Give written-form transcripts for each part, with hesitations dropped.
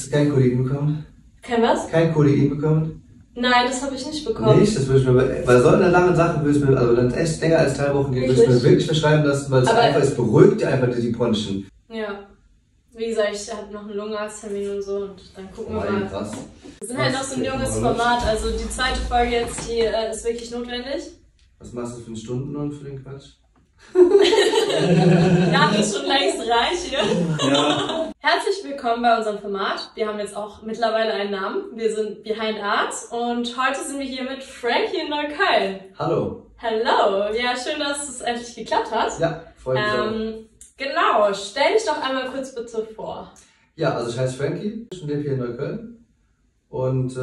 Hast du kein Kodein bekommen? Kein was? Kein Kodein bekommen? Nein, das habe ich nicht bekommen. Nicht? Das würde ich mir, bei so einer langen Sache würde ich mir, also wenn es echt länger als 3 Wochen geht, würde ich mir wirklich beschreiben lassen, weil es einfach, es beruhigt einfach die Bronchien. Ja. Wie gesagt, ich hatte noch einen Lungenarzttermin und so und dann gucken wir mal. Krass. Wir sind halt noch so ein junges Format, also die zweite Folge jetzt, die ist wirklich notwendig. Was machst du für einen Stundenlohn für den Quatsch? Ja, das ist schon längst reich hier. Ja. Herzlich willkommen bei unserem Format. Wir haben jetzt auch mittlerweile einen Namen. Wir sind Behind Arts und heute sind wir hier mit Frankie in Neukölln. Hallo. Hallo. Ja, schön, dass es endlich geklappt hat. Ja, freut mich genau, stell dich doch einmal kurz bitte vor. Ja, also ich heiße Frankie, ich lebe hier in Neukölln und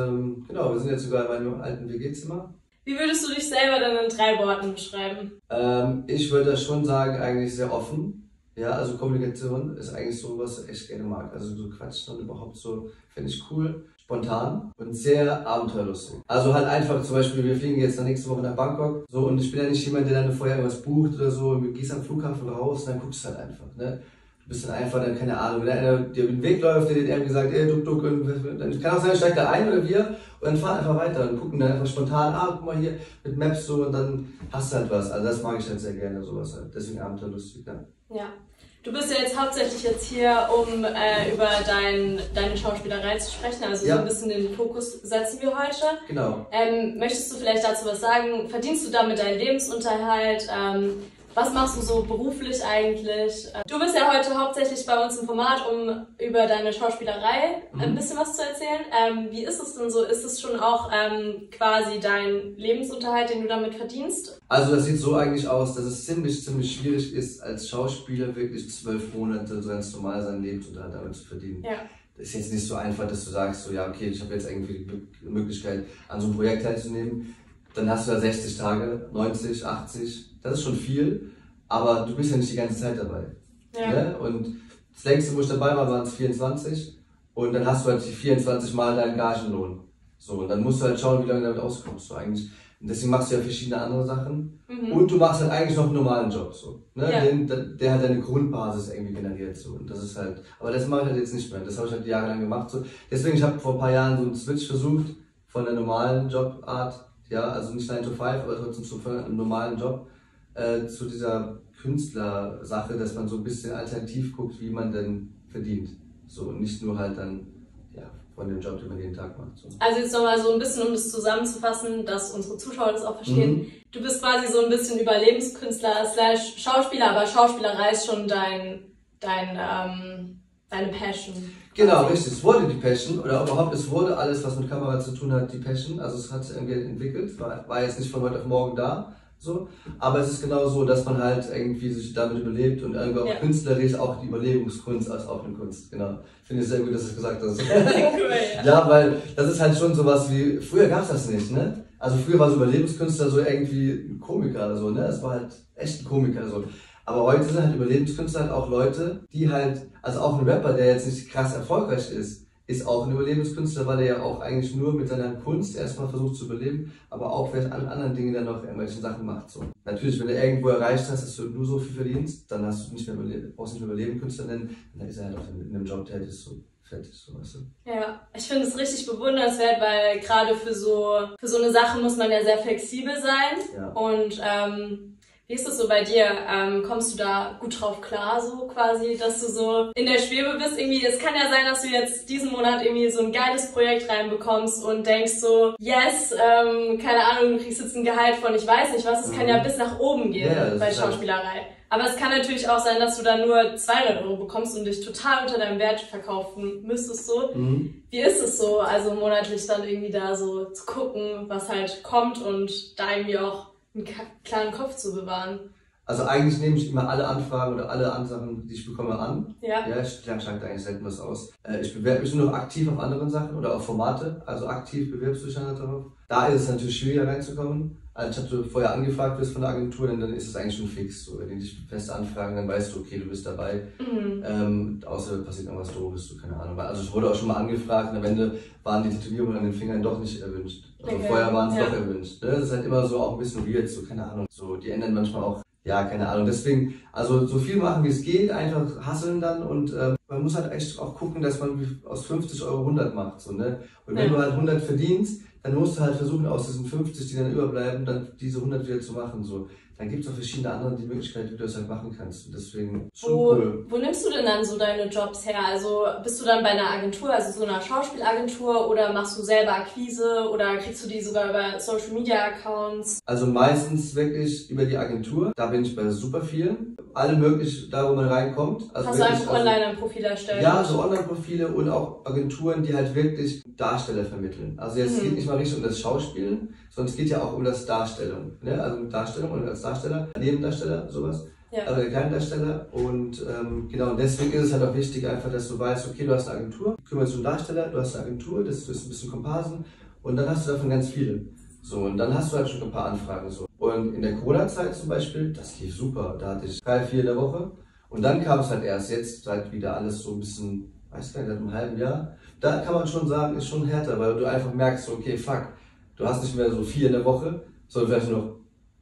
genau, wir sind jetzt sogar in meinem alten WG-Zimmer. Wie würdest du dich selber denn in 3 Worten beschreiben? Ich würde schon sagen, eigentlich sehr offen. Ja, also Kommunikation ist eigentlich so, was ich echt gerne mag. Also so Quatschen und überhaupt so, finde ich cool, spontan und sehr abenteuerlustig. Also halt einfach, zum Beispiel, wir fliegen jetzt nächste Woche nach Bangkok. So, und ich bin ja nicht jemand, der dann vorher irgendwas bucht oder so. Und du gehst am Flughafen raus und dann guckst du halt einfach, ne? Du bist dann einfach, dann keine Ahnung, wenn einer dir über den Weg läuft, der dir gesagt, ey, duck, dann kann auch sein, steigt da ein oder wir und dann fahren einfach weiter und gucken dann einfach spontan, ah, guck mal hier, mit Maps so und dann hast du halt was. Also das mag ich halt sehr gerne, sowas halt. Deswegen abenteuerlustig, ja. Ja. Du bist ja jetzt hauptsächlich jetzt hier, um über deine Schauspielerei zu sprechen, also ja, so ein bisschen den Fokus setzen wir heute. Genau. Möchtest du vielleicht dazu was sagen? Verdienst du damit deinen Lebensunterhalt? Was machst du so beruflich eigentlich? Du bist ja heute hauptsächlich bei uns im Format, um über deine Schauspielerei ein bisschen was zu erzählen. Wie ist es denn so? Ist es schon auch quasi dein Lebensunterhalt, den du damit verdienst? Also das sieht so eigentlich aus, dass es ziemlich schwierig ist, als Schauspieler wirklich 12 Monate so ganz normal seinen Lebensunterhalt damit zu verdienen. Ja. Das ist jetzt nicht so einfach, dass du sagst, so ja okay, ich habe jetzt irgendwie die Möglichkeit, an so einem Projekt teilzunehmen. Dann hast du da 60 Tage, 90, 80, das ist schon viel, aber du bist ja nicht die ganze Zeit dabei. Ja. Ne? Und das längste, wo ich dabei war, waren es 24 und dann hast du halt die 24 Mal deinen Gagenlohn. So, und dann musst du halt schauen, wie lange damit auskommst du eigentlich. Und deswegen machst du ja verschiedene andere Sachen und du machst halt eigentlich noch einen normalen Job, so, ne? Ja. Der halt deine Grundbasis irgendwie generiert. So. Und das ist halt, aber das mache ich halt jetzt nicht mehr, das habe ich halt jahrelang gemacht. So. Deswegen, ich habe vor ein paar Jahren so einen Switch versucht von der normalen Jobart. Ja, also nicht 9 to 5, aber trotzdem zu einem normalen Job, zu dieser Künstlersache, dass man so ein bisschen alternativ guckt, wie man denn verdient. So, und nicht nur halt dann, ja, von dem Job, den man jeden Tag macht. So. Also jetzt nochmal so ein bisschen, um das zusammenzufassen, dass unsere Zuschauer das auch verstehen. Du bist quasi so ein bisschen Überlebenskünstler / Schauspieler, aber Schauspielerei ist schon deine Passion. Genau, quasi. Richtig. Es wurde die Passion oder überhaupt, es wurde alles, was mit Kamera zu tun hat, die Passion. Also es hat sich irgendwie entwickelt, war jetzt nicht von heute auf morgen da. So. Aber es ist genau so, dass man halt irgendwie sich damit überlebt und irgendwie auch künstlerisch auch die Überlebenskunst als auch eine Kunst. Genau. Finde ich sehr gut, dass du das gesagt hast. Cool, ja. Ja, weil das ist halt schon sowas wie, früher gab es das nicht, ne? Also früher war so Überlebenskünstler so irgendwie ein Komiker oder so, ne? Es war halt echt ein Komiker so. Aber heute sind halt Überlebenskünstler halt auch Leute, die halt, also auch ein Rapper, der jetzt nicht krass erfolgreich ist, ist auch ein Überlebenskünstler, weil er ja auch eigentlich nur mit seiner Kunst erstmal versucht zu überleben, aber auch vielleicht an anderen Dingen dann noch irgendwelche Sachen macht. So. Natürlich, wenn du irgendwo erreicht hast, dass du nur so viel verdienst, dann hast du nicht mehr brauchst nicht mehr Überlebenskünstler nennen, dann ist er halt auch in einem Job tätig, so fertig, so weißt du. Ja, ich finde es richtig bewundernswert, weil gerade für so eine Sache muss man ja sehr flexibel sein. Ja. Und wie ist das so bei dir? Kommst du da gut drauf klar, so quasi, dass du so in der Schwebe bist? Irgendwie, es kann ja sein, dass du jetzt diesen Monat irgendwie so ein geiles Projekt reinbekommst und denkst so, yes, keine Ahnung, du kriegst jetzt ein Gehalt von ich weiß nicht was, es kann ja bis nach oben gehen bei Schauspielerei. Aber es kann natürlich auch sein, dass du dann nur 200 Euro bekommst und dich total unter deinem Wert verkaufen müsstest, so. Wie ist es so, also monatlich dann irgendwie da so zu gucken, was halt kommt und da irgendwie auch einen klaren Kopf zu bewahren? Also eigentlich nehme ich immer alle Anfragen oder alle Ansagen, die ich bekomme, an. Ja. Ja, ich schlage da eigentlich selten was aus. Ich bewerbe mich nur noch aktiv auf anderen Sachen oder auf Formate. Also aktiv bewerbst du dich halt darauf. Da ist es natürlich schwieriger reinzukommen. Also ich hatte vorher angefragt wirst von der Agentur, denn dann ist es eigentlich schon fix. So, wenn die dich fest anfragen, dann weißt du, okay, du bist dabei. Außer passiert irgendwas Doofes, du, keine Ahnung. Also ich wurde auch schon mal angefragt und am Ende waren die Tätowierungen an den Fingern doch nicht erwünscht. Also vorher waren es doch erwünscht. Ne? Das ist halt immer so auch ein bisschen weird, so, keine Ahnung. So, die ändern manchmal auch. Ja, keine Ahnung. Deswegen, also so viel machen, wie es geht, einfach hasseln dann und man muss halt echt auch gucken, dass man aus 50 Euro 100 macht. So, ne? Und wenn du halt 100 verdienst, dann musst du halt versuchen, aus diesen 50, die dann überbleiben, dann diese 100 wieder zu machen. So. Dann gibt es auch verschiedene andere die Möglichkeiten, wie du das halt machen kannst. Und deswegen schon cool. Wo nimmst du denn dann so deine Jobs her? Also bist du dann bei einer Agentur, also so einer Schauspielagentur, oder machst du selber Akquise oder kriegst du die sogar über Social Media Accounts? Also meistens wirklich über die Agentur. Da bin ich bei super vielen. Alle möglich, da wo man reinkommt. Also hast du einfach online ein Profil erstellt? Ja, so Online-Profile und auch Agenturen, die halt wirklich Darsteller vermitteln. Also jetzt geht nicht mal richtig um das Schauspielen, sondern es geht ja auch um das Darstellung. Ne? Also Darstellung und als Darsteller, Nebendarsteller, sowas, also der Kleindarsteller. Und genau, und deswegen ist es halt auch wichtig, einfach, dass du weißt, okay, du hast eine Agentur, kümmerst du um Darsteller, du hast eine Agentur, das ist ein bisschen Komparsen und dann hast du davon ganz viele. So, und dann hast du halt schon ein paar Anfragen. So. Und in der Corona-Zeit zum Beispiel, das lief super, da hatte ich 3, 4 in der Woche und dann kam es halt erst jetzt halt wieder alles so ein bisschen, weiß gar nicht, seit einem halben Jahr. Da kann man schon sagen, ist schon härter, weil du einfach merkst, okay, fuck, du hast nicht mehr so 4 in der Woche, sondern vielleicht nur noch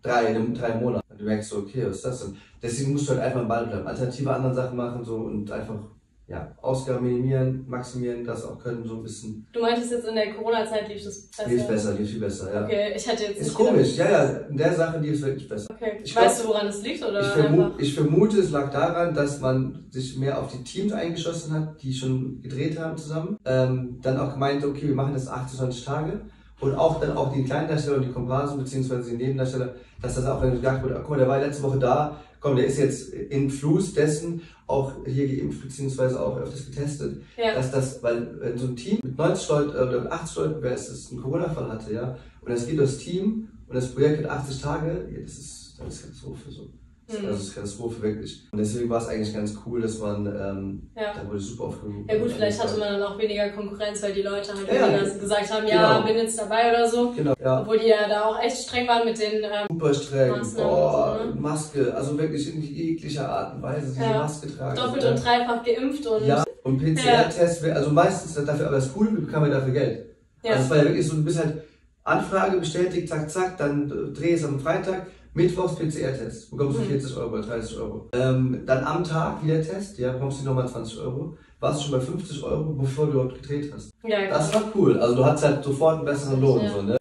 3 in 3 Monaten. Du merkst so, okay, was ist das denn? Deswegen musst du halt einfach am Ball bleiben, alternative andere Sachen machen so und einfach, ja, Ausgaben minimieren, maximieren, das auch können, so ein bisschen. Du meintest jetzt, in der Corona-Zeit lief das besser? Lief besser, lief viel besser, ja. Okay, ich hatte jetzt. Ist komisch, ja, in der Sache lief es wirklich besser. Okay, weißt du, woran es liegt, oder? Ich vermute, es lag daran, dass man sich mehr auf die Teams eingeschossen hat, die schon gedreht haben zusammen. Dann auch gemeint, okay, wir machen das 28 Tage. Und auch dann auch die Kleindarsteller und die Komparsen, beziehungsweise die Nebendarsteller, dass das auch, wenn gedacht wurde, guck mal, der war letzte Woche da, komm, der ist jetzt im Fluss dessen auch hier geimpft, beziehungsweise auch öfters getestet. Ja. Dass das, weil wenn so ein Team mit 90 Leuten oder mit 80 Leuten, wer es ist, einen Corona-Fall hatte, ja, und das geht durchs Team und das Projekt hat 80 Tage, ja, das ist Katastrophe so. Das ist Katastrophe, wirklich. Und deswegen war es eigentlich ganz cool, dass man, da wurde super aufgenommen. Ja gut, vielleicht hatte man dann auch weniger Konkurrenz, weil die Leute halt gesagt haben, ja, bin jetzt dabei oder so. Genau, ja. Obwohl die ja da auch echt streng waren mit den super streng, boah, so, ne? Maske, also wirklich in jeglicher Art und Weise, diese Maske tragen. Doppelt und dreifach geimpft und... Ja, und PCR-Tests, also meistens dafür, aber das Coole, wir bekamen ja dafür Geld. Ja. Also es war ja wirklich so, du bist halt Anfrage bestätigt, zack, zack, dann dreh es am Freitag. Mittwochs PCR-Test, bekommst du 40 Euro, 30 Euro. Dann am Tag wieder Test, ja, bekommst du nochmal 20 Euro. Warst schon bei 50 Euro, bevor du überhaupt gedreht hast. Ja, das war cool. Also du hattest halt sofort einen besseren Lohn. Ja. So, ne?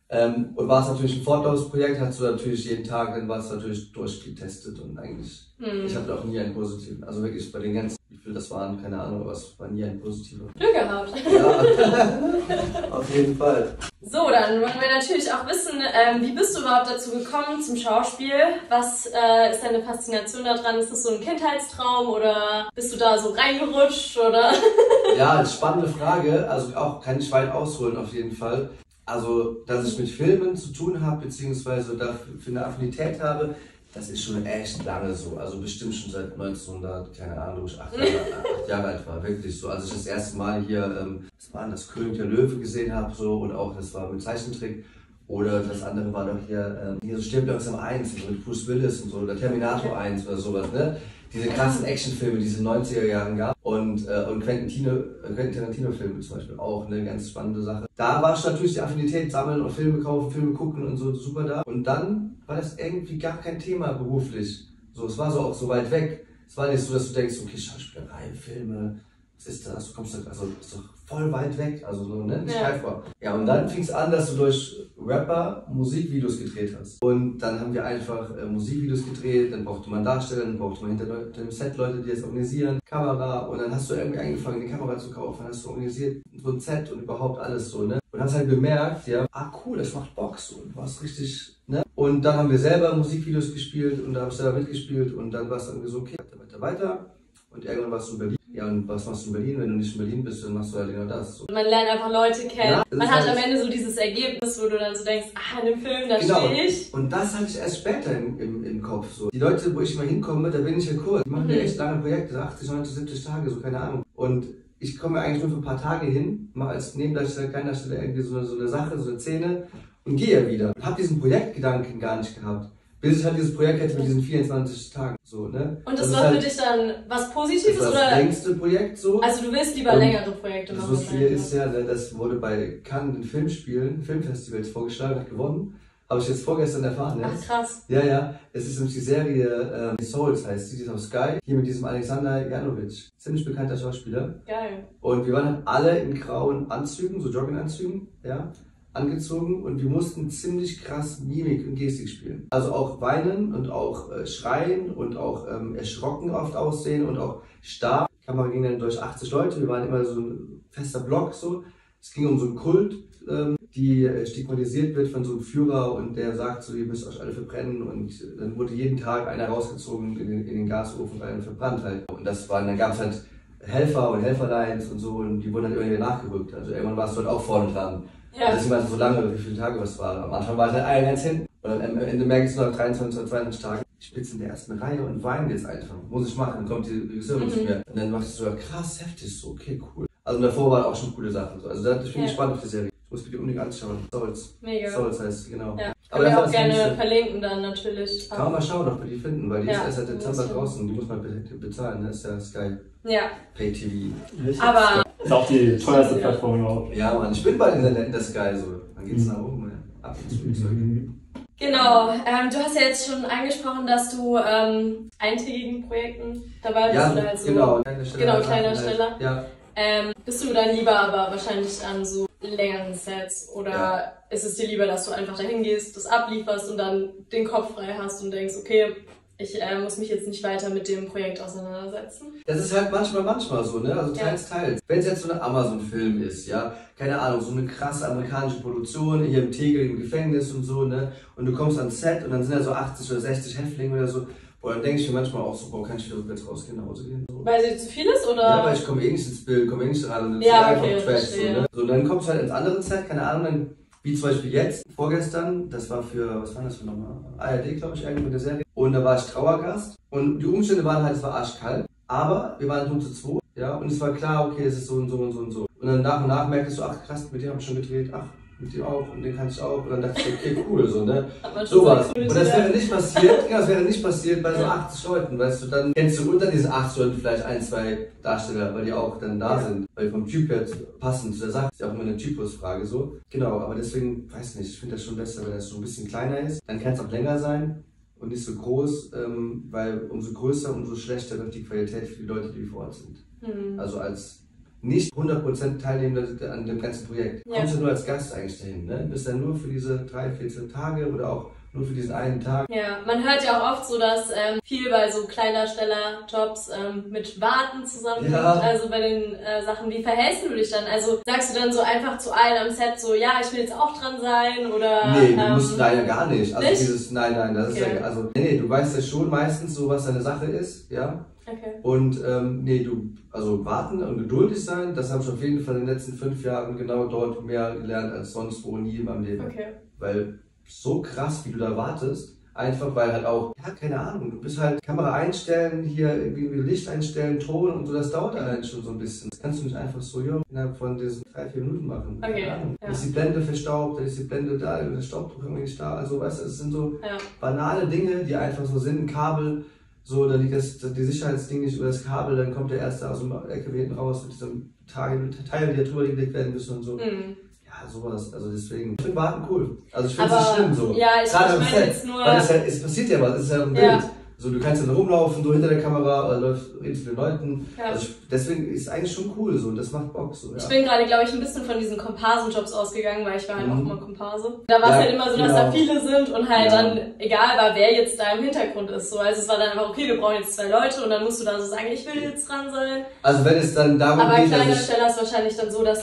Und war es natürlich ein Fortlaufsprojekt, hast du natürlich jeden Tag, dann war es natürlich durchgetestet und eigentlich, ich hatte auch nie einen positiven. Also wirklich bei den ganzen, wie viel das waren, keine Ahnung, aber es war nie ein positiver. Glück gehabt. Ja, auf jeden Fall. So, dann wollen wir natürlich auch wissen, wie bist du überhaupt dazu gekommen zum Schauspiel? Was ist deine Faszination daran? Ist das so ein Kindheitstraum oder bist du da so reingerutscht, oder? Ja, eine spannende Frage. Also auch kann ich weit ausholen auf jeden Fall. Also, dass ich mit Filmen zu tun habe, beziehungsweise dafür eine Affinität habe, das ist schon echt lange so. Also bestimmt schon seit 1900, keine Ahnung, wo ich 8 Jahre alt war, wirklich so. Als ich das erste Mal hier, das war das König der Löwe gesehen habe, so, und auch das war mit Zeichentrick. Oder das andere war doch hier, hier so stirbt langsam 1, also mit Bruce Willis und so, oder Terminator 1 oder sowas, ne? Diese krassen Actionfilme, die es in den 90er Jahren gab. Und Quentin Tarantino-Filme zum Beispiel auch, eine ganz spannende Sache. Da war schon natürlich die Affinität, sammeln und Filme kaufen, Filme gucken und so, super da. Und dann war das irgendwie gar kein Thema beruflich. So, es war so auch so weit weg. Es war nicht so, dass du denkst, okay, Schauspielerei, Filme, was ist das? Du kommst da, also ist doch voll weit weg, also so, ne? Nicht greifbar. Ja, und dann fing es an, dass du durch Rapper Musikvideos gedreht hast. Und dann haben wir einfach Musikvideos gedreht, dann brauchte man Darsteller, dann brauchte man hinter dem Set Leute, die das organisieren, Kamera, und dann hast du irgendwie angefangen, eine Kamera zu kaufen, dann hast du organisiert, so ein Set und überhaupt alles so, ne? Und hast halt gemerkt, ja, ah cool, das macht Bock so, und du warst richtig, ne? Und dann haben wir selber Musikvideos gespielt und da habe ich selber mitgespielt und dann war es irgendwie so, okay, weiter. Und irgendwann warst du in Berlin. Ja, und was machst du in Berlin? Wenn du nicht in Berlin bist, dann machst du halt genau das. So. Man lernt einfach Leute kennen. Ja, man hat am Ende so dieses Ergebnis, wo du dann so denkst, ah, in dem Film, da stehe ich. Und das hatte ich erst später im Kopf. So. Die Leute, wo ich mal hinkomme, da bin ich ja kurz. Die machen ja echt lange Projekte, 80, 90, 70 Tage, so, keine Ahnung. Und ich komme eigentlich nur für ein paar Tage hin, mal als Nebendarsteller, Kleindarsteller irgendwie so eine Sache, so eine Szene und gehe ja wieder. Hab diesen Projektgedanken gar nicht gehabt. Bis ich halt dieses Projekt hätte mit diesen 24 Tagen, so, ne? Und das war halt für dich dann was Positives, das oder? Das längste Projekt, so. Also du willst lieber längere Projekte machen. So viel ist ja, das wurde bei Cannes in Filmspielen, Filmfestivals vorgeschlagen, hat gewonnen. Habe ich jetzt vorgestern erfahren. Jetzt. Ach, krass. Ja, ja. Es ist die Serie Souls, heißt sie, die ist auf Sky. Hier mit diesem Alexander Janovic. Ziemlich bekannter Schauspieler. Geil. Und wir waren halt alle in grauen Anzügen, so Jogginganzügen, ja, angezogen. Und wir mussten ziemlich krass Mimik und Gestik spielen. Also auch weinen und auch schreien und auch erschrocken oft aussehen und auch starr. Die Kamera ging dann durch 80 Leute. Wir waren immer so ein fester Block, so. Es ging um so einen Kult, die stigmatisiert wird von so einem Führer und der sagt so, ihr müsst euch alle verbrennen, und dann wurde jeden Tag einer rausgezogen in den Gasofen und einen verbrannt halt. Und das waren, dann gab es halt Helfer und Helferleins und so, und die wurden dann irgendwie nachgerückt. Also irgendwann war es dort auch vorne dran. Ja. Also ich weiß nicht so lange, wie viele Tage das war. Am Anfang war es halt einer ganz hinten und dann am Ende merke ich es noch 23 oder 22 Tagen. Ich sitze in der ersten Reihe und weine jetzt einfach. Muss ich machen, dann kommt die Regisseurin nicht mehr. Und dann macht es so, krass, heftig, so, okay, cool. Also davor waren auch schon coole Sachen. Also da bin ich gespannt auf die Serie. Ich muss mir die unbedingt anschauen. Souls. Mega. Souls heißt sie, genau. Ja. Aber ich auch gerne verlinken dann natürlich. Kann man mal schauen, ob wir die finden, weil die ist erst seit Dezember draußen und die muss man bezahlen. Das ist ja Sky. Ja. Pay TV. Aber das ist auch die teuerste Plattform überhaupt. Ja, man, ich bin bald in der Sky so. Dann geht's nach oben, ja. Ab ins Flugzeug. Genau, du hast ja jetzt schon angesprochen, dass du eintägigen Projekten dabei bist, oder halt so. Genau, kleiner Schneller. Ja. Bist du dann lieber aber wahrscheinlich an so längeren Sets, oder ist es dir lieber, dass du einfach dahin gehst, das ablieferst und dann den Kopf frei hast und denkst, okay, ich muss mich jetzt nicht weiter mit dem Projekt auseinandersetzen? Das ist halt manchmal so, ne? Also teils. Wenn es jetzt so ein Amazon-Film ist, ja, keine Ahnung, so eine krasse amerikanische Produktion, hier im Tegel, im Gefängnis und so, ne? Und du kommst ans Set und dann sind da so 80 oder 60 Häftlinge oder so. Oder denke ich mir manchmal auch so, boah, kann ich wieder rückwärts rausgehen, nach Hause gehen? So. Weil es zu viel ist, oder? Ja, weil ich komme eh nicht ins Bild, komme eh nicht ran und dann ist Trash. So, ne? So, dann kommst du halt ins andere Set, keine Ahnung, dann, wie zum Beispiel jetzt, vorgestern, das war für, was war das für nochmal? ARD, glaube ich, eigentlich mit der Serie. Und da war ich Trauergast und die Umstände waren halt, es war arschkalt, aber wir waren nur zu zweit, ja, und es war klar, okay, es ist so und so und so und so. Und dann nach und nach merkst du, ach krass, mit dem habe ich schon gedreht, ach. Mit dem auch und den kann ich auch, und dann dachte ich, okay, cool, so, ne? So was. Und das wäre nicht passiert, genau, das wäre nicht passiert bei so 80 Leuten, weißt du, dann kennst du unter diesen 80 Leuten vielleicht ein, zwei Darsteller, weil die auch dann da sind, weil vom Typ her passend zu der Sache, ist ja auch immer eine Typusfrage, so. Genau, aber deswegen, weiß nicht, ich finde das schon besser, wenn das so ein bisschen kleiner ist, dann kann es auch länger sein und nicht so groß, weil umso größer, umso schlechter wird die Qualität für die Leute, die vor Ort sind. Mhm. Also als nicht 100% teilnehmen an dem ganzen Projekt. Ja. Kommst du nur als Gast eigentlich dahin, ne? Bist dann nur für diese 3, 14 Tage oder auch nur für diesen einen Tag. Ja, man hört ja auch oft so, dass viel bei so Kleinersteller-Jobs mit Warten zusammenhängt. Ja. Also bei den Sachen, wie verhältst du dich dann? Also sagst du dann so einfach zu allen am Set so, ja, ich will jetzt auch dran sein, oder? Nee, du musst leider gar nicht. Also nicht? Dieses, nein, das ist ja, also nee, du weißt ja schon meistens so, was deine Sache ist, ja? Okay. Und also warten und geduldig sein, das habe ich auf jeden Fall in den letzten 5 Jahren genau dort mehr gelernt als sonst wo nie in meinem Leben. Okay. Weil so krass, wie du da wartest, einfach weil halt auch, ja, keine Ahnung, du bist halt Kamera einstellen, hier irgendwie Licht einstellen, Ton und so, das dauert allein schon so ein bisschen. Das kannst du nicht einfach so, ja, innerhalb von diesen 3, 4 Minuten machen. Okay. Keine Ahnung. Ja. Ist die Blende verstaubt, ist die Blende da, der Staubdruck irgendwie nicht da, also weißt du, es sind so banale Dinge, die einfach so sind, ein Kabel. So, dann liegt die Sicherheitsding nicht über das Kabel, dann kommt der Erste aus dem LKW hinten raus mit diesem Teil, die da drüber gelegt werden müssen und so. Mhm. Ja, sowas. Also deswegen. Ich finde Warten cool. Also ich finde es nicht schlimm so. Ja, ich meine jetzt nur. Weil es passiert ja was, es ist ja ein Bild. So, du kannst dann rumlaufen, so hinter der Kamera, oder redest mit den Leuten. Ja. Also deswegen ist es eigentlich schon cool so, und das macht Bock so. Ja. Ich bin gerade, glaube ich, ein bisschen von diesen Komparsenjobs ausgegangen, weil ich war halt auch immer Komparse. Da war es halt immer so, dass da viele sind und halt dann, egal war, wer jetzt da im Hintergrund ist. So. Also es war dann einfach, okay, wir brauchen jetzt 2 Leute, und dann musst du da so sagen, ich will jetzt dran sein. Also wenn es dann darum geht, aber kleiner Steller ist wahrscheinlich dann so, dass,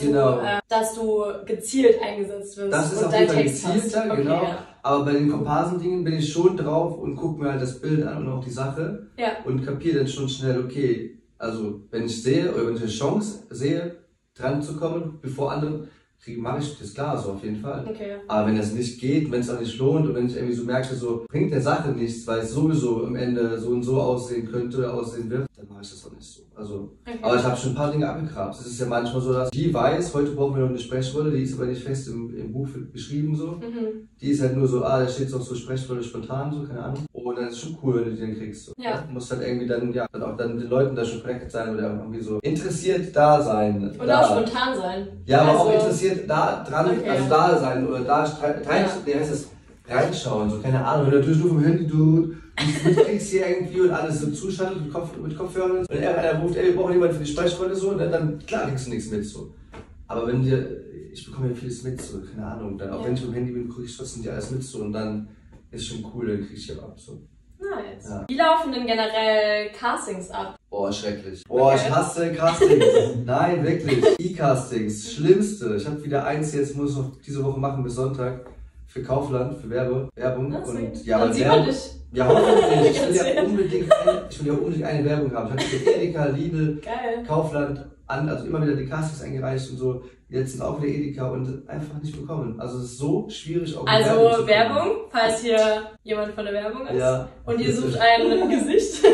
dass du gezielt eingesetzt wirst. Das ist und auf jeden Fall gezielter, okay, genau. Ja. Aber bei den Komparsendingen bin ich schon drauf und gucke mir halt das Bild an und auch die Sache und kapiere dann schon schnell, okay, also wenn ich sehe oder wenn ich eine Chance sehe, dran zu kommen, bevor andere kriegen, mache ich das klar, so auf jeden Fall. Okay. Aber wenn das nicht geht, wenn es auch nicht lohnt und wenn ich irgendwie so merke, so bringt der Sache nichts, weil es sowieso am Ende so und so aussehen könnte oder aussehen wird, dann mache ich das auch nicht so. Also, aber ich habe schon ein paar Dinge abgegrabt. Es ist ja manchmal so, dass die weiß, heute brauchen wir noch eine Sprechrolle, die ist aber nicht fest im Buch beschrieben so. Mhm. Die ist halt nur so, da steht es noch so Sprechrolle spontan, so, keine Ahnung. Und dann ist es schon cool, wenn du den kriegst. So. Ja. Du musst halt irgendwie dann, dann auch dann mit den Leuten da schon connected sein oder irgendwie so interessiert da sein. Oder auch spontan sein. Ja, also, aber auch interessiert da dran, also da sein oder da streiten, heißt das reinschauen, so keine Ahnung, wenn du natürlich nur vom Handy, du mitkriegst hier irgendwie und alles so zuschaltet und mit Kopfhörern und so. Wenn einer ruft, ey, wir brauchen jemanden für die Speicherrolle so, und dann klar kriegst du nichts mit so. Aber wenn dir, ich bekomme ja vieles mit so, keine Ahnung, dann auch wenn ich vom Handy bin, krieg ich trotzdem dir alles mit so und dann ist schon cool, dann krieg ich ja ab so. Nice. Ja. Wie laufen denn generell Castings ab? Boah, schrecklich. Boah, okay. Ich hasse Castings. Nein, wirklich. E-Castings, schlimmste. Ich habe wieder eins, jetzt muss ich noch diese Woche machen bis Sonntag. Für Kaufland, für Werbung. Und ja, dann sieht man dich. Ja, hoffentlich. Ich will ja unbedingt eine Werbung haben. Ich habe für Edeka, Lidl, geil. Kaufland, also immer wieder die Castings eingereicht und so. Jetzt sind auch wieder Edeka und einfach nicht bekommen. Also es ist so schwierig auch. Also Werbung, falls hier jemand von der Werbung ist ja, und ihr sucht ein Gesicht.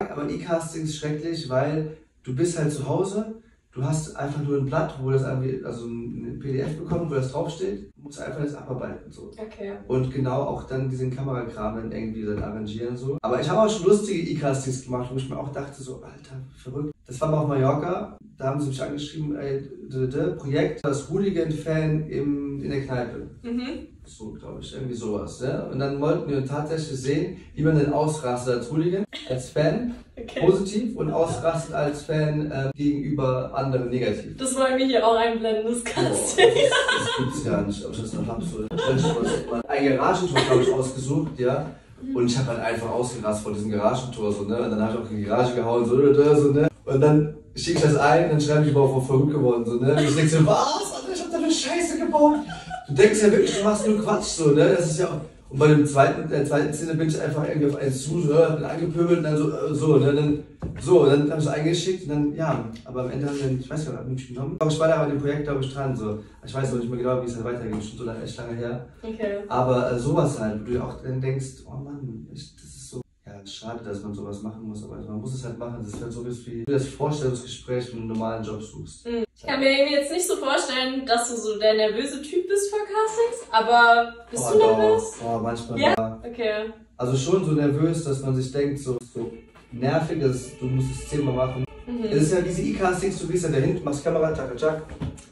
Ja, aber E-Castings schrecklich, weil du bist halt zu Hause, du hast einfach nur ein Blatt, wo das irgendwie, also ein PDF bekommen, wo das draufsteht, du musst einfach das abarbeiten so. Okay. Und genau auch dann diesen Kamerakram dann irgendwie dann arrangieren so. Aber ich habe auch schon lustige E-Castings gemacht, wo ich mir auch dachte so, Alter, verrückt. Das war mal auf Mallorca, da haben sie mich angeschrieben, Projekt, das Hooligan-Fan in der Kneipe. Mhm. So, glaube ich, irgendwie sowas. Ne? Und dann wollten wir tatsächlich sehen, wie man denn ausrastet als Hooligan, als Fan, okay, positiv und ausrastet als Fan gegenüber anderen negativ. Das wollen wir hier auch einblenden, das kannst du. Das gibt's ja nicht, ob ich das noch hab. So. Ein Garagentor, glaube ich, ausgesucht, ja. Und ich habe halt einfach ausgerastet vor diesem Garagentor, so, ne? Und dann habe ich auch in die Garage gehauen, so, ne? Und dann schicke ich das ein, dann schreibe ich überhaupt auf verrückt geworden, so, ne? Und ich denke so, was, Alter, ich hab da eine Scheiße gebaut. Du denkst ja wirklich, du machst nur Quatsch, so, ne? Das ist ja auch. Und bei der zweiten Szene bin ich einfach irgendwie auf eins zu, so, dann angepöbelt und dann dann habe ich es eingeschickt und dann, ja, aber am Ende haben wir, ich weiß gar nicht, mich genommen. Ich war da bei dem Projekt, glaube ich, dran, so. Ich weiß noch nicht mehr genau, wie es dann weitergeht, schon so lange, echt lange her. Okay. Aber sowas halt, wo du auch dann denkst, oh Mann, das ist so. Ja, schade, dass man sowas machen muss, aber man muss es halt machen. Das ist halt so wie das Vorstellungsgespräch, wenn du einen normalen Job suchst. Ich kann mir irgendwie jetzt nicht so vorstellen, dass du so der nervöse Typ bist für Castings, aber bist du nervös? Oh, manchmal ja. Ja. Okay. Also schon so nervös, dass man sich denkt, so nervig, dass du musst es 10-mal machen. Mhm. Es ist ja diese E-Castings, du gehst ja dahin, machst Kamera, tschak,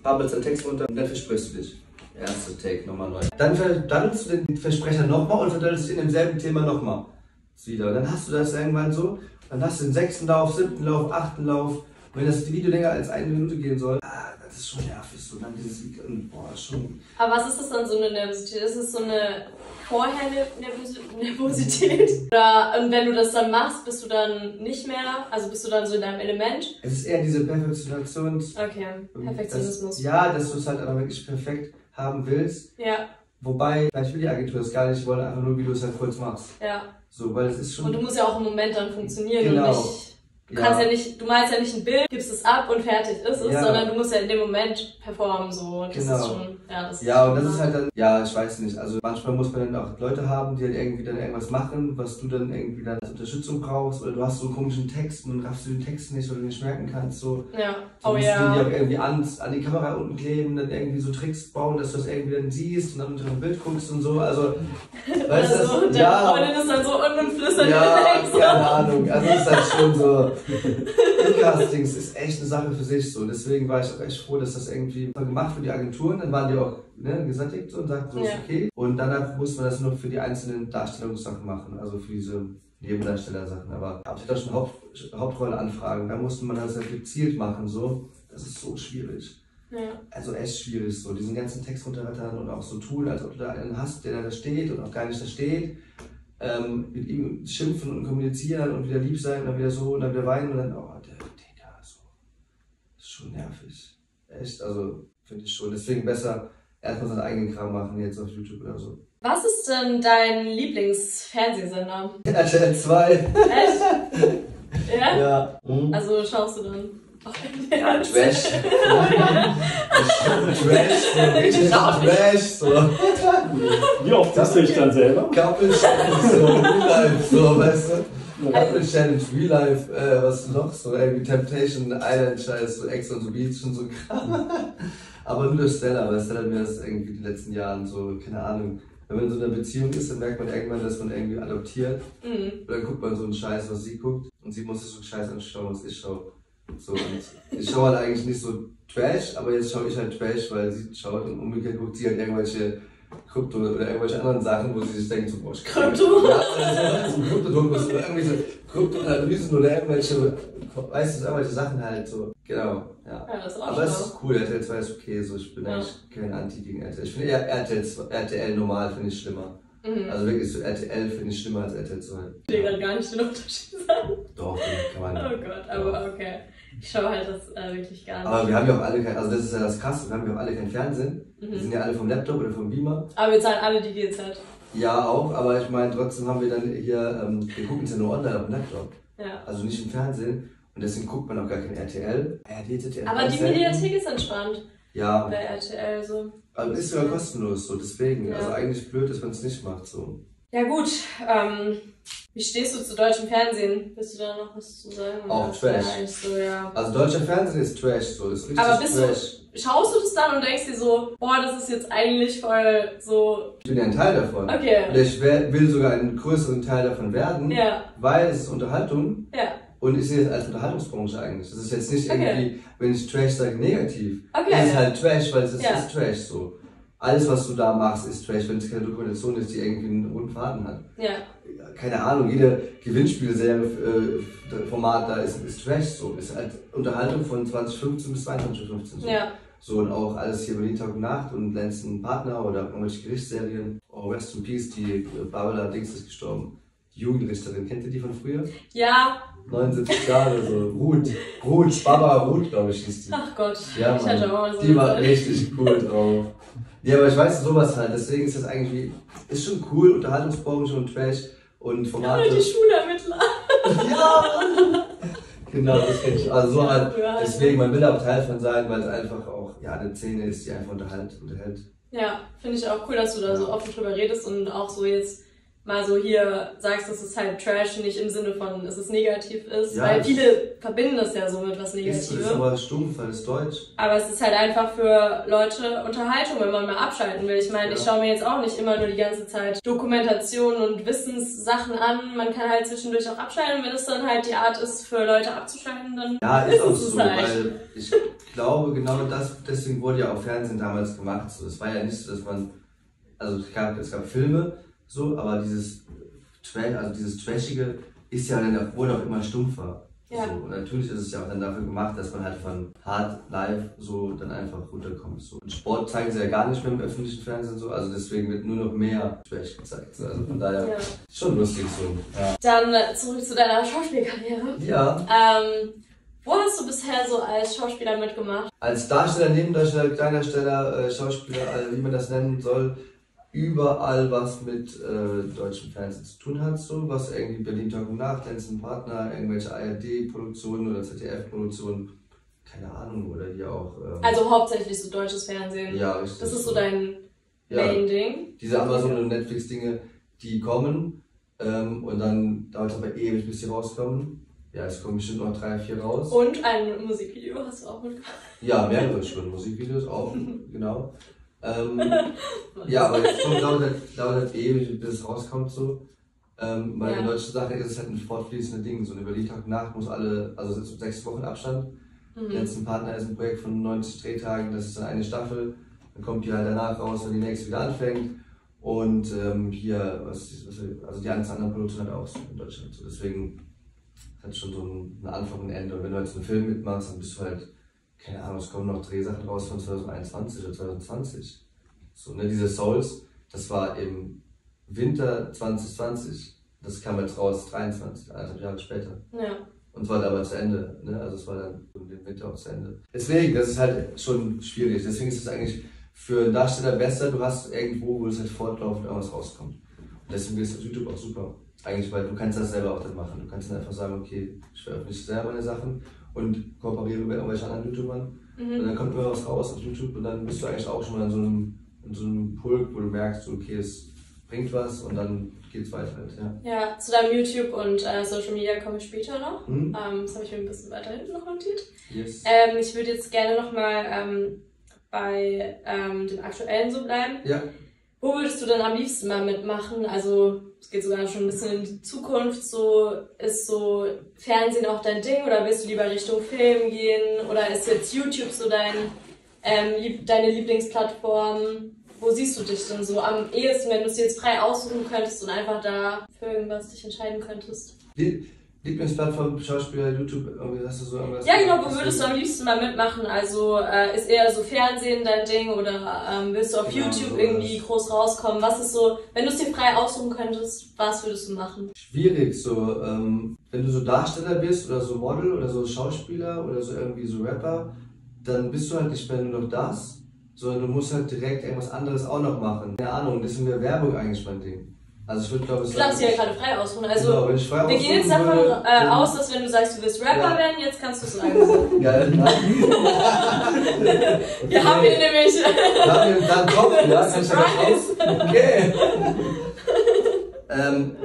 babbelst einen Text runter und dann versprichst du dich. Erster Take, nochmal neu. Dann verdannst du den Versprecher nochmal und verdannst dich in demselben Thema nochmal. Wieder. Dann hast du das irgendwann so, dann hast du den 6. Lauf, 7. Lauf, 8. Lauf. Und wenn das Video länger als 1 Minute gehen soll, das ist schon nervig. So dann dieses, boah, schon. Aber was ist das dann, so eine Nervosität? Ist es so eine Vorher-Nervosität? Und wenn du das dann machst, bist du dann nicht mehr, also bist du dann so in deinem Element? Es ist eher diese Perfektionismus. Ja, dass du es halt aber wirklich perfekt haben willst. Ja. Wobei, ich will die Agentur das gar nicht, ich wollte einfach nur, wie du es halt kurz machst. Ja. So, weil es ist schon. Und du musst ja auch im Moment dann funktionieren, genau, und nicht. Du kannst ja nicht, du malst ja nicht ein Bild, gibst es ab und fertig ist es, sondern du musst ja in dem Moment performen, so. Das ist schon, und das ist halt dann, ich weiß nicht, also manchmal muss man dann auch Leute haben, die halt irgendwie dann irgendwas machen, was du dann irgendwie dann als Unterstützung brauchst, oder du hast so einen komischen Text und dann raffst du den Text nicht, weil du nicht merken kannst, so. Ja. So musst du den ja irgendwie an die Kamera unten kleben, dann irgendwie so Tricks bauen, dass du das irgendwie dann siehst und dann unter dem Bild guckst und so, also. Weißt du, also, deine Freundin ist dann so unten und flüstert den Text. Keine Ahnung, also ist halt schon so. E-Castings ist echt eine Sache für sich so. Deswegen war ich auch echt froh, dass das irgendwie gemacht für die Agenturen. Dann waren die auch gesättigt so und sagten, so ist okay. Und danach musste man das nur für die einzelnen Darstellungssachen machen, also für diese Nebendarsteller-Sachen. Aber ich hatte da schon Hauptrollenanfragen, da musste man das gezielt machen so. Das ist so schwierig. Ja. Also echt schwierig so, diesen ganzen Text runterrattern und auch so tun, als ob du da einen hast, der da steht und auch gar nicht da steht. Mit ihm schimpfen und kommunizieren und wieder lieb sein und dann wieder so und dann wieder weinen und dann, oh, Digga, so. Das ist schon nervig. Echt, also finde ich schon. Deswegen besser erstmal seinen eigenen Kram machen, jetzt auf YouTube oder so. Was ist denn dein Lieblingsfernsehsender? RTL2. Echt? Ja? Ja. Mhm. Also schaust du dann? Ja, Trash. Trash, so. Wie oft das ich dann selber? Couple Challenge, so, Real Life, so, weißt du? Couple Challenge, Real Life, was noch? So, irgendwie Temptation Island Scheiß, so Ex on the Beach und so Kram. Aber nur durch Stella, weil Stella hat mir das irgendwie in den letzten Jahren so, keine Ahnung. Wenn man in so einer Beziehung ist, dann merkt man irgendwann, dass man irgendwie adoptiert. Und dann guckt man so einen Scheiß, was sie guckt. Und sie muss sich so einen Scheiß anschauen, was ich schaue. So, und ich schaue halt eigentlich nicht so Trash, aber jetzt schaue ich halt Trash, weil sie schaut und umgekehrt guckt sie halt irgendwelche Krypto oder irgendwelche anderen Sachen, wo sie sich denken, so, boah, ich kann Krypto! Ja, also, Krypto-Dokus oder irgendwelche Krypto-Analysen oder irgendwelche, weißt du, irgendwelche Sachen halt so. Genau, ja. Ja, das ist auch aber es ist cool, RTL2 ist okay, so, ich bin eigentlich kein Anti gegen RTL. Ich finde eher RTL normal, finde ich schlimmer. Mhm. Also wirklich, so RTL finde ich schlimmer als RTL2. Ich will gerade gar nicht den Unterschied sagen. Doch, kann man nicht. Oh Gott, aber okay. Ich schaue halt das wirklich gar nicht. Aber wir haben ja auch alle kein, also das ist ja das Krasse, wir haben ja auch alle kein Fernsehen. Mhm. Wir sind ja alle vom Laptop oder vom Beamer. Aber wir zahlen alle die GZ. Ja, auch, aber ich meine, trotzdem haben wir dann hier, wir gucken es ja nur online auf dem Laptop. Ja. Also nicht im Fernsehen. Und deswegen guckt man auch gar kein RTL. ARD, ZDF, aber die Mediathek ist entspannt. Ja. Bei RTL so. Also ist sogar kostenlos, so deswegen. Ja. Also eigentlich blöd, dass man es nicht macht, so. Ja gut, wie stehst du zu deutschem Fernsehen? Willst du da noch was zu sagen? Auch Trash. So, ja. Also deutscher Fernsehen ist Trash, so ist richtig aber bist Trash. Du, schaust du das dann und denkst dir so, boah, das ist jetzt eigentlich voll so... Ich bin ja ein Teil davon. Okay. Und ich will sogar einen größeren Teil davon werden, weil es ist Unterhaltung. Ja. Und ich sehe es als Unterhaltungsbranche eigentlich. Das ist jetzt nicht irgendwie, wenn ich Trash sage, negativ. Okay. Das ist halt Trash, weil es ist, ist Trash so. Alles, was du da machst, ist Trash, wenn es keine Dokumentation ist, die irgendwie einen roten Faden hat. Ja. Keine Ahnung, jede Gewinnspielserie-Format da ist Trash so. Ist halt Unterhaltung von 2015 bis 2015 so. Ja. So und auch alles hier Berlin Tag und Nacht und Lenßen Partner oder irgendwelche Gerichtsserien. Oh, Rest in Peace, die Barbara Dings ist gestorben. Die Jugendrichterin, kennt ihr die von früher? Ja. 79 Jahre so. Ruth, Barbara Ruth, glaube ich, hieß die. Ach Gott, ja, ich hatte auch mal so. Die war richtig cool drauf. Ja, aber ich weiß sowas halt, deswegen ist das eigentlich wie, ist schon cool, Unterhaltungsbranche und Trash und Formate. Ja, die Schulermittler. Ja! Genau, das kenne ich. Also so halt, deswegen, man will da Teil von sein, weil es einfach auch, eine Szene ist, die einfach unterhält. Ja, finde ich auch cool, dass du da so offen drüber redest und auch so jetzt mal so hier sagst, dass es halt Trash nicht im Sinne von, dass es negativ ist, weil viele verbinden das ja so mit was Negatives. Das ist aber stumpf, weil es deutsch. Aber es ist halt einfach für Leute Unterhaltung, wenn man mal abschalten will. Ich meine, ich schaue mir jetzt auch nicht immer nur die ganze Zeit Dokumentationen und Wissenssachen an. Man kann halt zwischendurch auch abschalten. Und wenn es dann halt die Art ist, für Leute abzuschalten, dann ist auch es so, halt. Weil ich glaube, genau das, deswegen wurde ja auch Fernsehen damals gemacht. So, es war ja nicht so, dass man, also es gab Filme, so, aber dieses Trashige ist ja dann, wurde auch immer stumpfer. Ja. So. Und natürlich ist es ja auch dann dafür gemacht, dass man halt von hart live so dann einfach runterkommt. So. Und Sport zeigen sie ja gar nicht mehr im öffentlichen Fernsehen so, also deswegen wird nur noch mehr Trash gezeigt. So. Also von daher schon lustig so. Ja. Dann zurück zu deiner Schauspielkarriere. Ja. Wo hast du bisher so als Schauspieler mitgemacht? Als Darsteller, Nebendarsteller, Kleindarsteller, Schauspieler, wie man das nennen soll. Überall was mit deutschem Fernsehen zu tun hat, so was irgendwie Berlin Tag und Nacht, Lenzen Partner, irgendwelche ARD-Produktionen oder ZDF-Produktionen, keine Ahnung, oder hier auch. Also hauptsächlich so deutsches Fernsehen. Ja, richtig. Das ist so dein Main-Ding. Diese Amazon- und Netflix-Dinge, die kommen und dann dauert es aber ewig, bis sie rauskommen. Ja, es kommen bestimmt noch 3, 4 raus. Und ein Musikvideo hast du auch mitgemacht? Ja, mehrere schon. Musikvideos auch, genau. Ja, aber jetzt dauert halt ewig, bis es rauskommt so. Bei der deutschen Sache ist es halt ein fortfließendes Ding. So eine Berlin-Tag-Nacht muss alle, also es ist 6 Wochen Abstand. Der letzte Partner ist ein Projekt von 90 Drehtagen, das ist dann eine Staffel. Dann kommt die halt danach raus, wenn die nächste wieder anfängt. Und hier, also die anderen Produktionen halt auch so in Deutschland. So, deswegen hat es schon so einen Anfang und ein Ende. Und wenn du jetzt einen Film mitmachst, dann bist du halt, keine Ahnung, es kommen noch Drehsachen raus von 2021 oder 2020. So, ne, diese Souls, das war im Winter 2020. Das kam jetzt raus, 23, 1,5 Jahre später. Ja. Und war dann aber zu Ende, ne? Also es war dann im Winter auch zu Ende. Deswegen, das ist halt schon schwierig. Deswegen ist es eigentlich für einen Darsteller besser, du hast irgendwo, wo es halt fortlaufend irgendwas rauskommt. Und deswegen ist das YouTube auch super. Eigentlich, weil du kannst das selber auch dann machen. Du kannst dann einfach sagen, okay, ich veröffentliche selber meine Sachen und kooperiere mit irgendwelchen anderen YouTubern. Und dann kommt immer was raus auf YouTube und dann bist du eigentlich auch schon mal in so einem Pulk, wo du merkst, okay, es bringt was und dann geht's weiter halt, Ja, zu deinem YouTube und Social Media komme ich später noch. Das habe ich mir ein bisschen weiter hinten noch notiert. Yes. Ich würde jetzt gerne nochmal bei dem Aktuellen so bleiben. Ja. Wo würdest du denn am liebsten mal mitmachen? Also, es geht sogar schon ein bisschen in die Zukunft. So, ist so Fernsehen auch dein Ding oder willst du lieber Richtung Film gehen? Oder ist jetzt YouTube so deine Lieblingsplattform? Wo siehst du dich denn so am ehesten, wenn du es jetzt frei aussuchen könntest und einfach da für irgendwas dich entscheiden könntest? Lieblingsplattform, Schauspieler, YouTube, hast du so irgendwas? Ja genau, wo würdest du am liebsten mal mitmachen? Also ist eher so Fernsehen dein Ding oder willst du auf YouTube so irgendwie groß rauskommen? Was ist so, wenn du es dir frei aussuchen könntest, was würdest du machen? Schwierig, so wenn du so Darsteller bist oder so Model oder so Schauspieler oder so irgendwie so Rapper, dann bist du halt nicht mehr nur noch das, sondern du musst halt direkt irgendwas anderes auch noch machen. Keine Ahnung, das ist in der Werbung eigentlich mein Ding. Also ich würde, glaube ich, du darfst ja gerade frei ausruhen. Also genau, wenn ich frei wir gehen jetzt davon aus, dass wenn du sagst, du willst Rapper ja werden, jetzt kannst du es sagen. Geil, nein. Wir haben hier nämlich... Dann kommt, ja, kann ich ja nicht aus. Okay.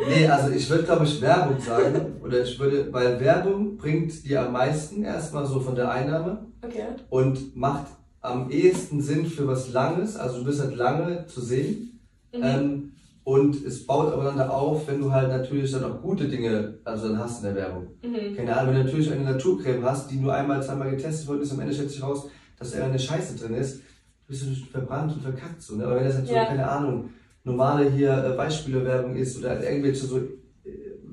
Nee, also ich würde, glaube ich, Werbung sagen. Oder ich würde, weil Werbung bringt dir am meisten erstmal so von der Einnahme. Okay. Und macht am ehesten Sinn für was Langes. Also du bist halt lange zu sehen. Mhm. Und es baut aufeinander auf, wenn du halt natürlich dann auch gute Dinge also dann hast in der Werbung. Mhm. Keine Ahnung, wenn du natürlich eine Naturcreme hast, die nur einmal, zweimal getestet worden ist, am Ende stellt sich raus, dass da eine Scheiße drin ist, bist du verbrannt und verkackt. So, ne? Aber wenn das natürlich, ja, keine Ahnung, normale hier Beispiele-Werbung ist oder halt irgendwelche so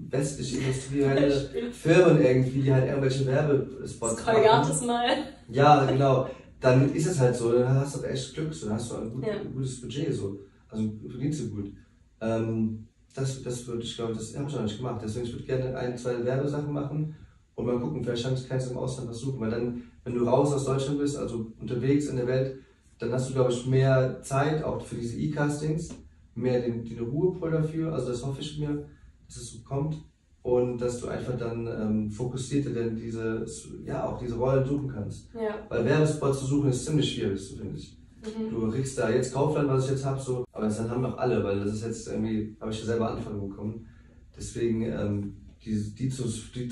westlich industrielle Firmen irgendwie, die halt irgendwelche Werbespots machen. Das mal. Ja, genau. Dann ist es halt so, dann hast du echt Glück, so, dann hast du ein gutes Budget, so. Also verdienst du gut. Das würde ich, glaube ich, das habe ich noch nicht gemacht. Deswegen würde ich gerne ein, zwei Werbesachen machen und mal gucken, vielleicht kannst du im Ausland was suchen. Weil dann, wenn du raus aus Deutschland bist, also unterwegs in der Welt, dann hast du, glaube ich, mehr Zeit auch für diese E-Castings, mehr den Ruhepol dafür. Also das hoffe ich mir, dass es so kommt und dass du einfach dann fokussierter denn auch diese Rollen suchen kannst. Ja. Weil Werbespots zu suchen ist ziemlich schwierig, finde ich. Mhm. Du kriegst da jetzt Kaufland, was ich jetzt habe, so, aber das haben doch alle, weil das ist jetzt irgendwie, habe ich ja selber Anfragen bekommen. Deswegen, die zu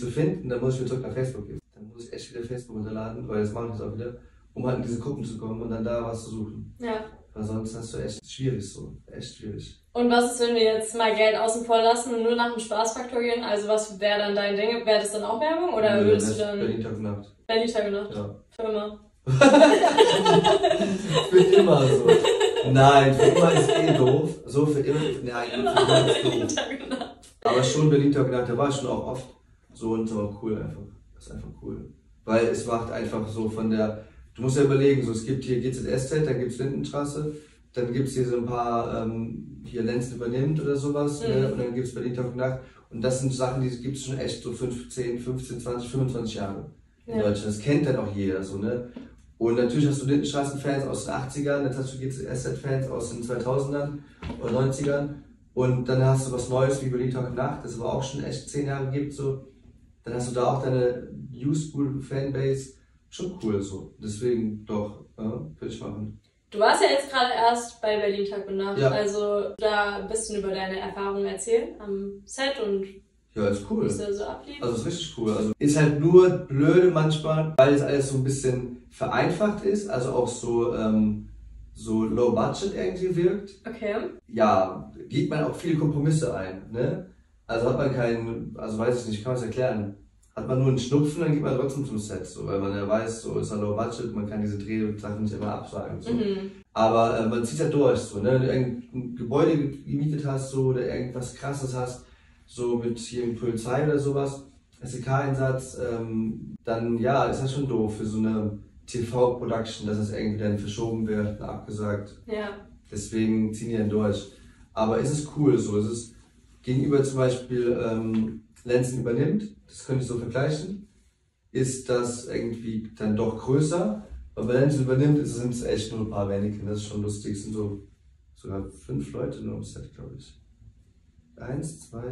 finden, da muss ich wieder zurück nach Facebook gehen. Dann muss ich echt wieder Facebook runterladen, weil das mache ich jetzt auch wieder, um halt in diese Gruppen zu kommen und dann da was zu suchen. Ja. Weil sonst hast du echt schwierig so, echt schwierig. Und was ist, wenn wir jetzt mal Geld außen vor lassen und nur nach dem Spaßfaktor gehen? Also was wäre dann dein Ding? Wäre das dann auch Werbung oder würdest du dann... Berlin Tag und Nacht. Berlin Tag und Nacht? Ja. Für immer. Für immer so. Nein, für immer ist eh doof. So für immer, nein, für immer ist doof. Aber schon Berlin Tag und Nacht, da war ich schon auch oft. So und so cool einfach. Das ist einfach cool. Weil es macht einfach so von der... Du musst ja überlegen, so, es gibt hier GZSZ, dann gibt es Lindenstraße, dann gibt es hier so ein paar, hier Lenßen übernimmt oder sowas, mhm, ne? Und dann gibt es Berlin Tag und Nacht. Und das sind Sachen, die gibt es schon echt so 15, 20, 25 Jahre in Deutschland. Das kennt dann auch jeder so, ne? Und natürlich hast du Lindenstraßen-Fans aus den 80ern, jetzt hast du GZSZ-Fans aus den 2000ern und 90ern. Und dann hast du was Neues wie Berlin Tag und Nacht, das aber auch schon echt 10 Jahre gibt, so. Dann hast du da auch deine New-School-Fanbase. Schon cool so, deswegen doch, würde ich machen. Du warst ja jetzt gerade erst bei Berlin Tag und Nacht, ja, also da ein bisschen über deine Erfahrungen erzählen am Set und ja, ist cool. Ist ja so ablief. Also ist richtig cool, also ist halt nur blöde manchmal, weil es alles so ein bisschen vereinfacht ist, also auch so, so low budget irgendwie wirkt. Okay. Ja, geht man auch viele Kompromisse ein, ne? Also hat man keinen, also weiß ich nicht, kann man es erklären. Hat man nur einen Schnupfen, dann geht man trotzdem zum Set, so, weil man ja weiß, so ist low budget, man kann diese Drehsachen nicht immer absagen. So. Mhm. Aber man zieht ja durch, so, ne? Wenn du ein Gebäude gemietet hast so, oder irgendwas Krasses hast, so mit hier in Polizei oder sowas, SEK-Einsatz, dann ja, ist das schon doof für so eine TV-Production, dass das irgendwie dann verschoben wird, abgesagt. Ja. Deswegen ziehen die dann durch. Aber es ist cool, so, es ist gegenüber zum Beispiel Lenzen übernimmt, das könnte ich so vergleichen, ist das irgendwie dann doch größer. Aber bei Lenzen übernimmt sind es echt nur ein paar wenige, das ist schon lustig, es sind so sogar 5 Leute nur im Set, glaube ich. 1, 2, 3.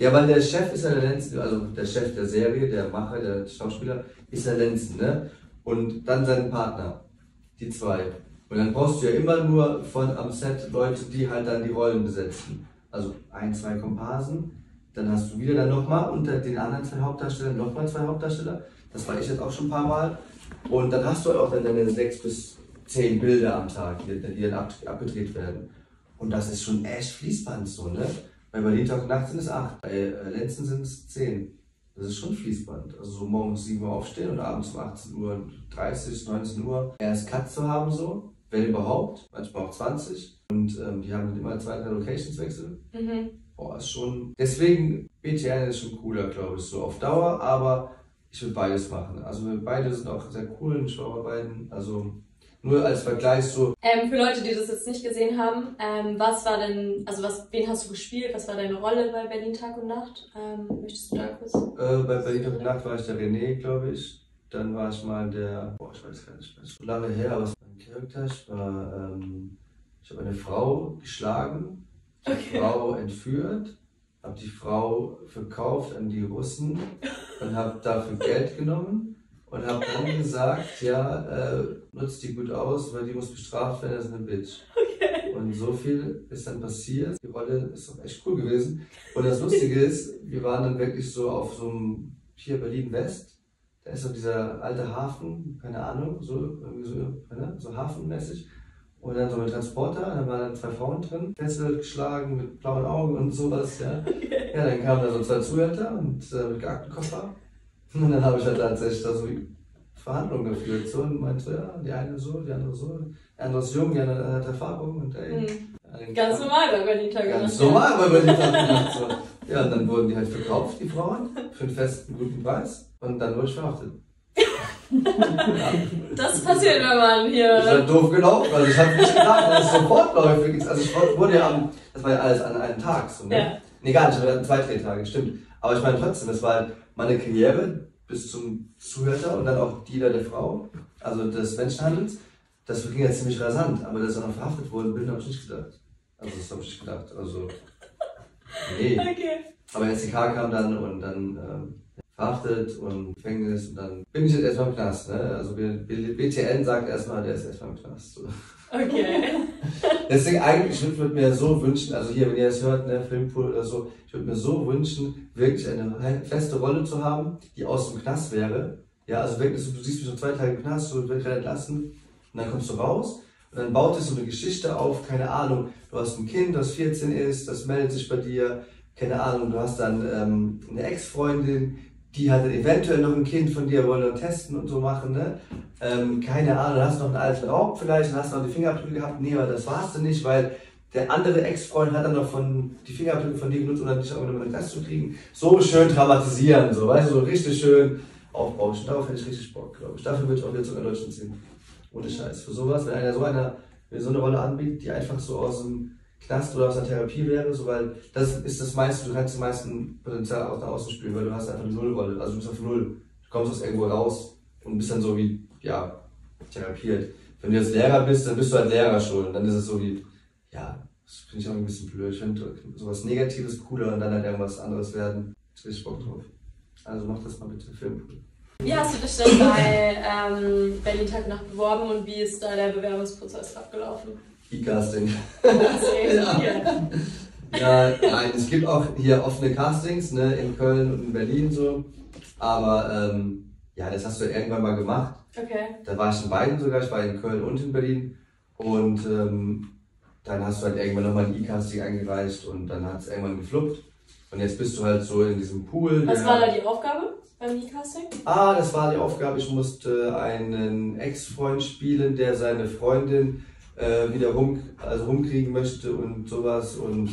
Ja, weil der Chef ist ja der Lenzen, also der Chef der Serie, der Macher, der Schauspieler, ist der Lenzen, ne? Und dann seinen Partner, die 2. Und dann brauchst du ja immer nur von am Set Leute, die halt dann die Rollen besetzen. Also 1, 2 Komparsen. Dann hast du wieder dann nochmal unter den anderen 2 Hauptdarstellern nochmal 2 Hauptdarsteller. Das war ich jetzt auch schon ein paar Mal. Und dann hast du halt auch dann deine 6 bis 10 Bilder am Tag, die dann abgedreht werden. Und das ist schon echt Fließband so, ne? Bei Berlin Tag und Nacht sind es 8, bei Lenzen sind es 10. Das ist schon Fließband. Also so morgens 7 Uhr aufstehen und abends um 18:30 Uhr, 19 Uhr erst Cut zu haben so. wenn überhaupt, manchmal auch 20. Und die haben dann immer zwei, drei Locationswechsel. Mhm. Boah, ist schon. Deswegen, BTN ist schon cooler, glaube ich, so auf Dauer, aber ich will beides machen. Also beide sind auch sehr cool in Showarbeiten, also nur als Vergleich so. Für Leute, die das jetzt nicht gesehen haben, was war denn, also wen hast du gespielt, was war deine Rolle bei Berlin Tag und Nacht? Möchtest du da kurz? Bei Berlin Tag und Nacht war ich der René, glaube ich. Dann war ich mal der, boah, ich weiß gar nicht mehr, so lange her, aber mein Charakter, ich habe eine Frau geschlagen, die Frau entführt, habe die Frau verkauft an die Russen und habe dafür Geld genommen und habe dann gesagt, ja, nutzt die gut aus, weil die muss bestraft werden, das ist eine Bitch. Okay. Und so viel ist dann passiert. Die Rolle ist auch echt cool gewesen. Und das Lustige ist, wir waren dann wirklich so auf so einem, hier Berlin-West, da ist so dieser alte Hafen, keine Ahnung, so hafenmäßig. Und dann so mit Transporter, da waren dann zwei Frauen drin, fesselt geschlagen mit blauen Augen und sowas, ja. Okay. Ja, dann kamen da so zwei Zuhälter und mit geackten Koffer. Und dann habe ich halt tatsächlich da so Verhandlungen geführt, so, und meinte, ja, die eine so, die andere so, der andere ist jung, die andere hat Erfahrung und ey. Mhm. Ganz normal bei Berlin Tag und Nacht. Ganz normal bei Berlin Tag und Nacht, so. Ja, und dann wurden die halt verkauft, die Frauen, für einen festen, guten Preis, und dann wurde ich verhaftet. Das passiert, wenn man hier. Ich war doof gelaufen, also ich habe nicht gedacht, dass es so fortläufig ist. Also ich wurde ja am, das war ja alles an einem Tag, so, ne? Ja. Nee, gar nicht, aber an 2, 3 Tagen, stimmt. Aber ich meine trotzdem, das war halt meine Karriere bis zum Zuhälter und dann auch Dealer der Frau, also des Menschenhandels. Das ging ja ziemlich rasant, aber dass ich noch verhaftet worden bin, habe ich nicht gedacht. Also das habe ich nicht gedacht, also nee. Okay. Aber der SDK kam dann und dann verhaftet und Gefängnis und dann bin ich jetzt erstmal im Knast, ne? Also BTN sagt erstmal, der ist erstmal im Knast. So. Okay. Deswegen eigentlich würde ich mir so wünschen, also hier, wenn ihr das hört, ne, Filmpool oder so, ich würde mir so wünschen, wirklich eine feste Rolle zu haben, die aus dem Knast wäre. Ja, also wirklich, du siehst mich schon 2 Tage im Knast, du wirst gerade entlassen und dann kommst du raus und dann baut es so eine Geschichte auf, keine Ahnung, du hast ein Kind, das 14 ist, das meldet sich bei dir, keine Ahnung, du hast dann eine Ex-Freundin, die hat dann eventuell noch ein Kind von dir, wollen dann testen und so machen, ne? Keine Ahnung, du hast noch einen alten Raub vielleicht, dann hast du noch die Fingerabdrücke gehabt, nee, aber das warst du nicht, weil der andere Ex-Freund hat dann noch die Fingerabdrücke von dir genutzt, um dann dich auch wieder mit dem Knast zu kriegen. So schön dramatisieren, so, weißt du, so richtig schön aufbauschen. Darauf hätte ich richtig Bock, glaube ich. Dafür würde ich auch wieder sogar Deutschland ziehen. Ohne Scheiß. Für sowas, wenn einer so eine Rolle anbietet, die einfach so aus dem Knast oder aus der Therapie wäre, so, weil das ist das meiste, du kannst am meisten Potenzial aus der Außen spielen, weil du hast einfach eine Nullrolle, also du bist auf Null, du kommst aus irgendwo raus und bist dann so wie, ja, therapiert. Wenn du jetzt Lehrer bist, dann bist du halt Lehrer schon und dann ist es so wie, ja, das finde ich auch ein bisschen blöd, ich finde sowas Negatives cooler und dann halt irgendwas anderes werden, ich richtig Bock drauf. Also mach das mal bitte, Filmpool. Wie hast du dich denn bei Berlin Tag und Nacht beworben und wie ist da der Bewerbungsprozess abgelaufen? E-Casting. Ja. Ja, nein, es gibt auch hier offene Castings, ne, in Köln und in Berlin so. Aber ja, das hast du irgendwann mal gemacht. Okay. Da war ich in beiden sogar, ich war in Köln und in Berlin. Und dann hast du halt irgendwann nochmal ein E-Casting eingereicht und dann hat es irgendwann gefluppt. Und jetzt bist du halt so in diesem Pool. Was war da die Aufgabe beim E-Casting? Ah, das war die Aufgabe, ich musste einen Ex-Freund spielen, der seine Freundin wieder rumkriegen möchte und sowas und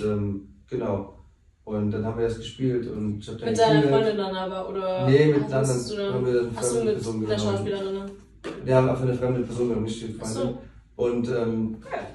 genau. Und dann haben wir das gespielt und ich hab dann mit deiner Freundin dann aber, oder? Nee, mit einer anderen Person. Mit der Schauspielerin, ne? Wir haben einfach eine fremde Person genommen, nicht die Freundin. So. Und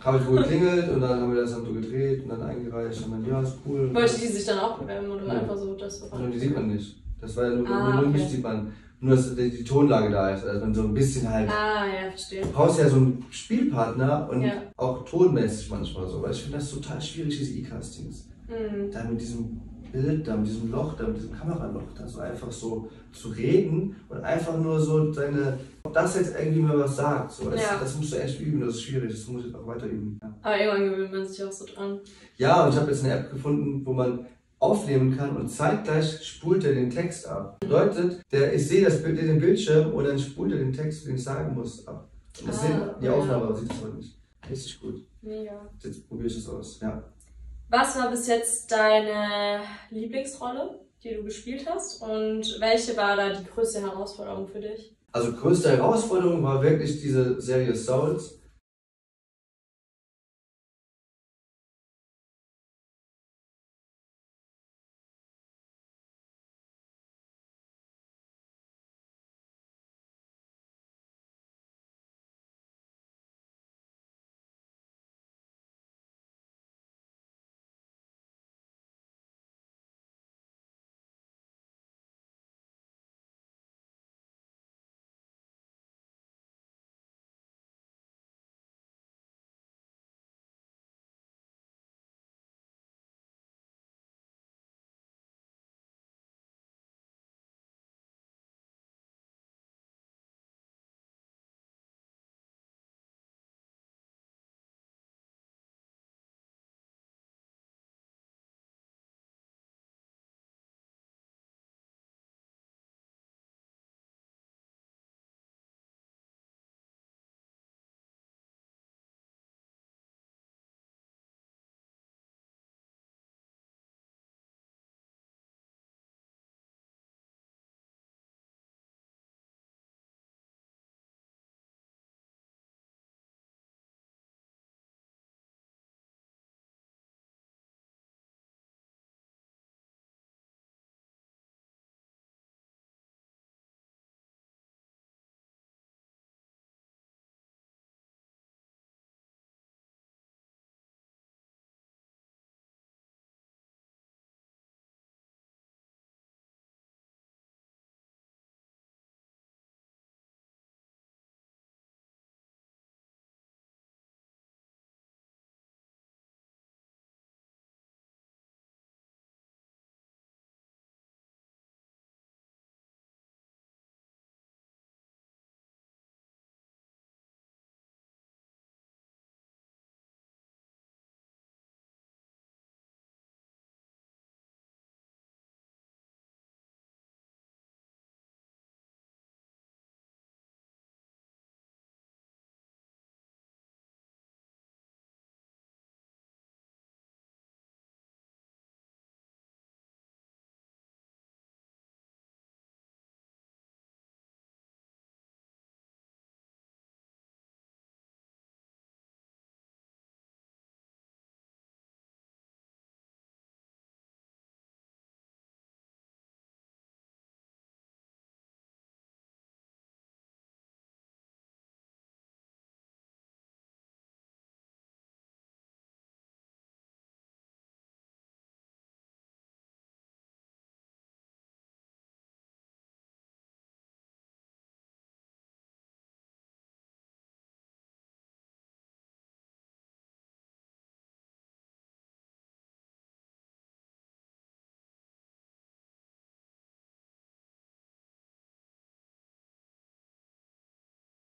habe ich wohl geklingelt und dann haben wir das dann so gedreht und dann eingereicht und dann, ja, ist cool. Wollte die sich dann auch bewerben oder einfach so das verfahren? Die sieht man nicht. Das war ja nur, nur mich sieht man. Nur, dass die Tonlage da ist, also man so ein bisschen halt. Ah, ja, verstehe. Du brauchst ja so einen Spielpartner und ja, auch tonmäßig manchmal so, weil ich finde das total schwierig, diese E-Castings. Mhm. Da mit diesem Bild, da mit diesem Loch, da mit diesem Kameraloch, da so einfach so zu reden und einfach nur so deine, ob das jetzt irgendwie mal was sagt, so, das musst du echt üben, das ist schwierig, das muss ich auch weiter üben. Ja. Aber irgendwann gewöhnt man sich auch so dran. Ja, und ich habe jetzt eine App gefunden, wo man aufnehmen kann und zeitgleich spult er den Text ab. Bedeutet, ich sehe das Bild in den Bildschirm und dann spult er den Text, den ich sagen muss, ab. Und das sehen die Aufnahme, aber sieht es heute nicht. Richtig gut. Mega. Jetzt probiere ich das aus, ja. Was war bis jetzt deine Lieblingsrolle, die du gespielt hast? Und welche war da die größte Herausforderung für dich? Also größte Herausforderung war wirklich diese Serie Souls.